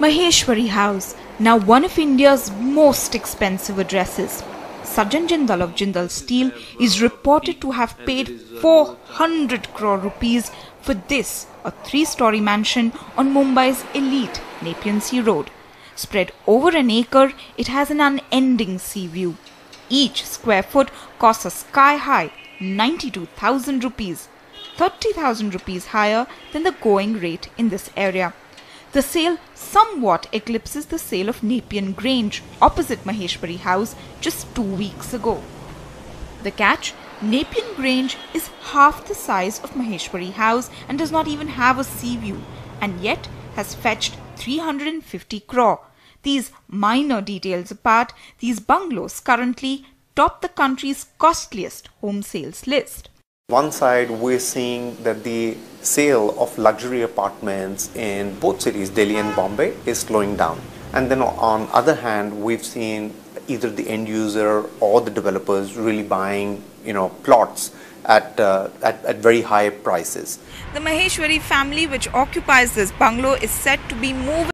Maheshwari House, now one of India's most expensive addresses. Sajjan Jindal of Jindal Steel is reported to have paid 400 crore rupees for this, a 3-story mansion on Mumbai's elite Nepean Sea Road. Spread over an acre, it has an unending sea view. Each square foot costs a sky-high 92,000 rupees, 30,000 rupees higher than the going rate in this area. The sale somewhat eclipses the sale of Napier Grange opposite Maheshwari House just 2 weeks ago. The catch? Napier Grange is half the size of Maheshwari House and does not even have a sea view, and yet has fetched 350 crore. These minor details apart, these bungalows currently top the country's costliest home sales list. One side, we're seeing that the sale of luxury apartments in both cities, Delhi and Bombay, is slowing down. And then on the other hand, we've seen either the end user or the developers really buying, plots at very high prices. The Maheshwari family, which occupies this bungalow, is said to be moving